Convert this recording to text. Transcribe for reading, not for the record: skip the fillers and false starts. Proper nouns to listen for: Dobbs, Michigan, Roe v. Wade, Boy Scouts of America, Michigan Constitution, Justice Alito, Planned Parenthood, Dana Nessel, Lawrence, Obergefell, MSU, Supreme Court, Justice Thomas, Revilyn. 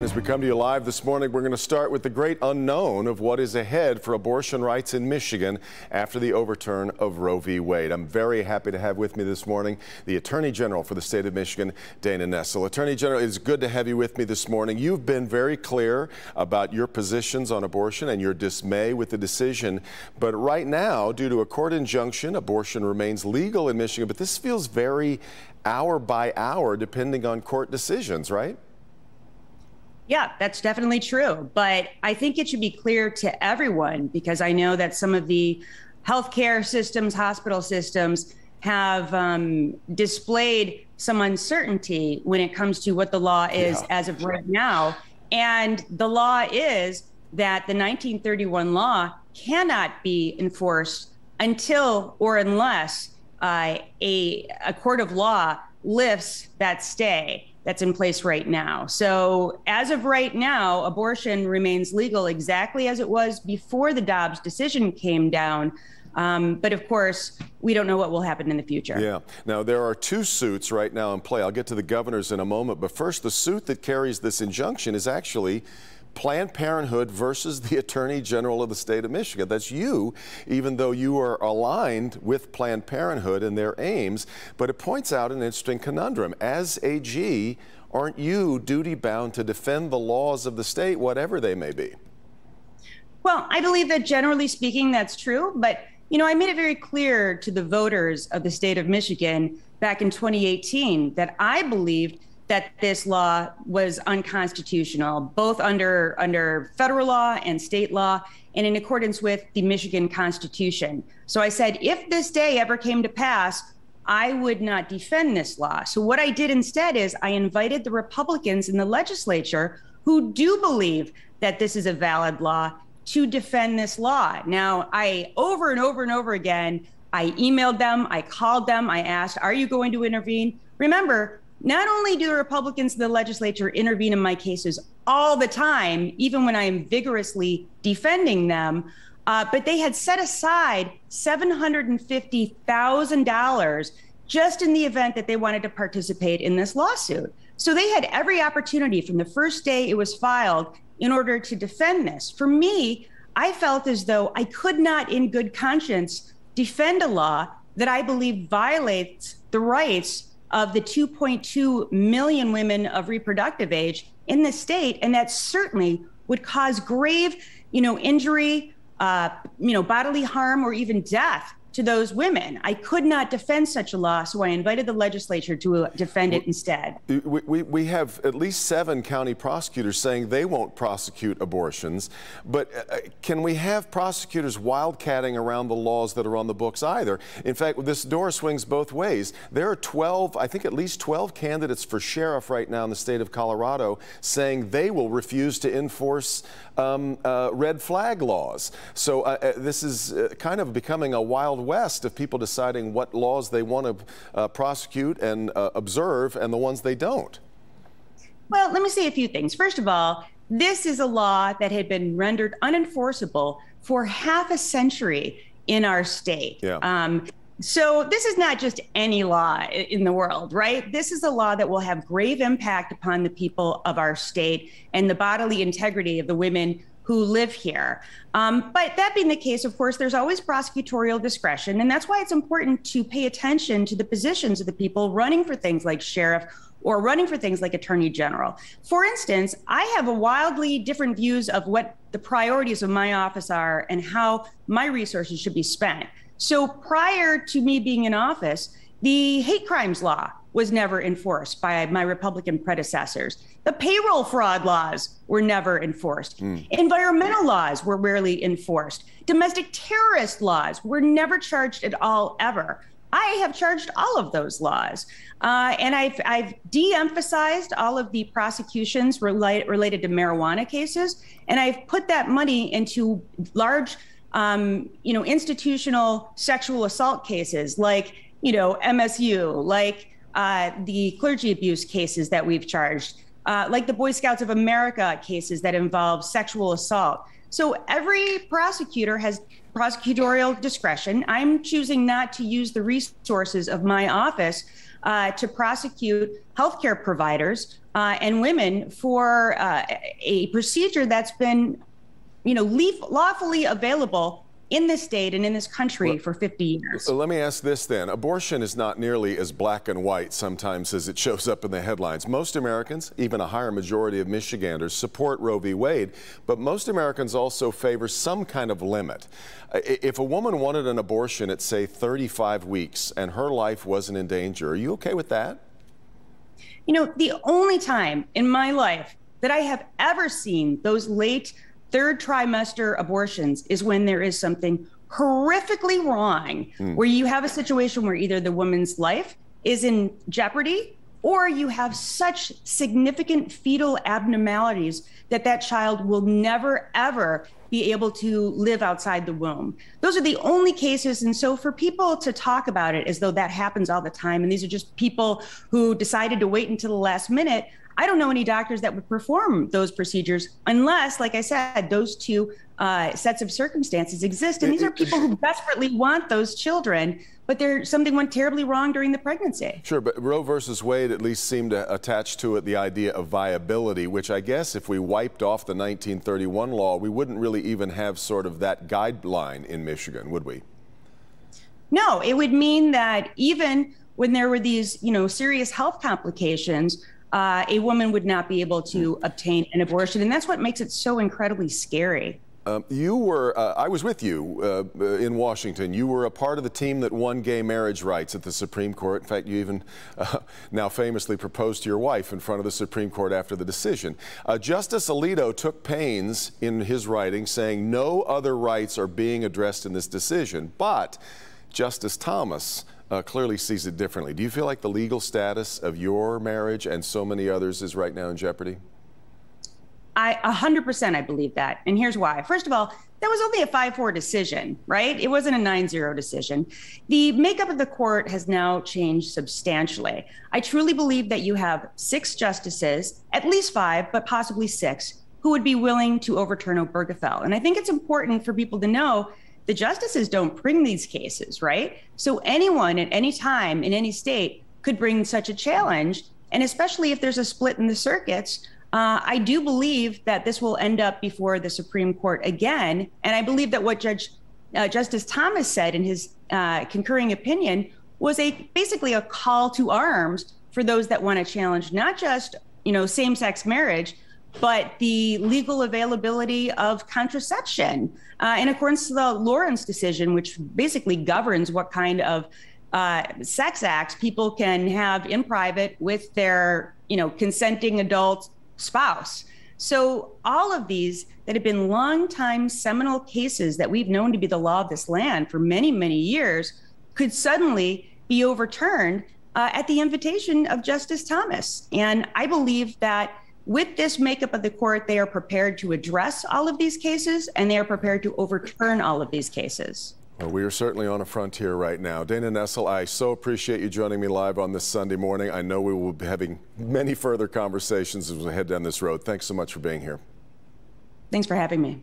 As we come to you live this morning, we're going to start with the great unknown of what is ahead for abortion rights in Michigan after the overturn of Roe v. Wade. I'm very happy to have with me this morning the Attorney General for the state of Michigan, Dana Nessel. Attorney General, it's good to have you with me this morning. You've been very clear about your positions on abortion and your dismay with the decision. But right now, due to a court injunction, abortion remains legal in Michigan. But this feels very hour by hour, depending on court decisions, right? Yeah, that's definitely true. But I think it should be clear to everyone, because I know that some of the healthcare systems, hospital systems have displayed some uncertainty when it comes to what the law is as of right now. And the law is that the 1931 law cannot be enforced until or unless a court of law lifts that stay that's in place right now. So as of right now, abortion remains legal exactly as it was before the Dobbs decision came down. But of course, we don't know what will happen in the future. Yeah. Now, there are two suits right now in play. I'll get to the governor's in a moment. But first, the suit that carries this injunction is actually Planned Parenthood versus the Attorney General of the state of Michigan. That's you, even though you are aligned with Planned Parenthood and their aims. But it points out an interesting conundrum. As AG, aren't you duty-bound to defend the laws of the state, whatever they may be? Well, I believe that generally speaking, that's true. But, you know, I made it very clear to the voters of the state of Michigan back in 2018 that I believed that this law was unconstitutional, both under federal law and state law, and in accordance with the Michigan Constitution. So I said, if this day ever came to pass, I would not defend this law. So what I did instead is I invited the Republicans in the legislature who do believe that this is a valid law to defend this law. Now, I over and over and over again, I emailed them, I called them, I asked, are you going to intervene? Remember, not only do the Republicans in the legislature intervene in my cases all the time, even when I am vigorously defending them, but they had set aside $750,000 just in the event that they wanted to participate in this lawsuit. So they had every opportunity from the first day it was filed in order to defend this. For me, I felt as though I could not in good conscience defend a law that I believe violates the rights of the 2.2 million women of reproductive age in the state, and that certainly would cause grave, injury, bodily harm, or even death to those women. I could not defend such a law, so I invited the legislature to defend it instead. We have at least 7 county prosecutors saying they won't prosecute abortions, but can we have prosecutors wildcatting around the laws that are on the books either? In fact, this door swings both ways. There are 12, I think at least 12 candidates for sheriff right now in the state of Colorado saying they will refuse to enforce red flag laws. So this is kind of becoming a wild West of people deciding what laws they want to prosecute and observe and the ones they don't. Well, let me say a few things. First of all, this is a law that had been rendered unenforceable for half a century in our state. Yeah. So this is not just any law in the world, right? This is a law that will have grave impact upon the people of our state and the bodily integrity of the women who live here. But that being the case, of course, there's always prosecutorial discretion. And that's why it's important to pay attention to the positions of the people running for things like sheriff or running for things like attorney general. For instance, I have a wildly different views of what the priorities of my office are and how my resources should be spent. So prior to me being in office, the hate crimes law was never enforced by my Republican predecessors. The payroll fraud laws were never enforced. Environmental laws were rarely enforced. Domestic terrorist laws were never charged at all, ever. I have charged all of those laws. And I've de-emphasized all of the prosecutions related to marijuana cases. And I've put that money into large, institutional sexual assault cases like, MSU, like the clergy abuse cases that we've charged, like the Boy Scouts of America cases that involve sexual assault. So every prosecutor has prosecutorial discretion. I'm choosing not to use the resources of my office to prosecute healthcare providers and women for a procedure that's been, lawfully available in this state and in this country for 50 years. So let me ask this then. Abortion is not nearly as black and white sometimes as it shows up in the headlines. Most Americans, even a higher majority of Michiganders, support Roe v. Wade, but most Americans also favor some kind of limit. If a woman wanted an abortion at, say, 35 weeks and her life wasn't in danger, are you okay with that? You know, the only time in my life that I have ever seen those late third trimester abortions is when there is something horrifically wrong, where you have a situation where either the woman's life is in jeopardy or you have such significant fetal abnormalities that that child will never, ever be able to live outside the womb. Those are the only cases. And so for people to talk about it as though that happens all the time, and these are just people who decided to wait until the last minute, I don't know any doctors that would perform those procedures unless, like I said, those two sets of circumstances exist. And these are people who desperately want those children, but something went terribly wrong during the pregnancy. Sure, but Roe versus Wade at least seemed to attach to it the idea of viability, which I guess if we wiped off the 1931 law, we wouldn't really even have sort of that guideline in Michigan, would we? No, it would mean that even when there were these, serious health complications, a woman would not be able to obtain an abortion. And that's what makes it so incredibly scary. I was with you in Washington. You were a part of the team that won gay marriage rights at the Supreme Court. In fact, you even now famously proposed to your wife in front of the Supreme Court after the decision. Justice Alito took pains in his writing saying no other rights are being addressed in this decision, but Justice Thomas clearly sees it differently. Do you feel like the legal status of your marriage and so many others is right now in jeopardy? 100% I believe that. And here's why. First of all, that was only a 5-4 decision, right? It wasn't a 9-0 decision. The makeup of the court has now changed substantially. I truly believe that you have 6 justices, at least 5, but possibly 6, who would be willing to overturn Obergefell. And I think it's important for people to know the justices don't bring these cases, right? So anyone at any time in any state could bring such a challenge. And especially if there's a split in the circuits, I do believe that this will end up before the Supreme Court again. And I believe that what Justice Thomas said in his concurring opinion was basically a call to arms for those that want to challenge not just same-sex marriage, but the legal availability of contraception in accordance to the Lawrence decision, which basically governs what kind of sex acts people can have in private with their, consenting adult spouse. So all of these that have been long-time seminal cases that we've known to be the law of this land for many, many years could suddenly be overturned at the invitation of Justice Thomas. And I believe that with this makeup of the court, they are prepared to address all of these cases, and they are prepared to overturn all of these cases. Well, we are certainly on a frontier right now. Dana Nessel, I so appreciate you joining me live on this Sunday morning. I know we will be having many further conversations as we head down this road. Thanks so much for being here. Thanks for having me.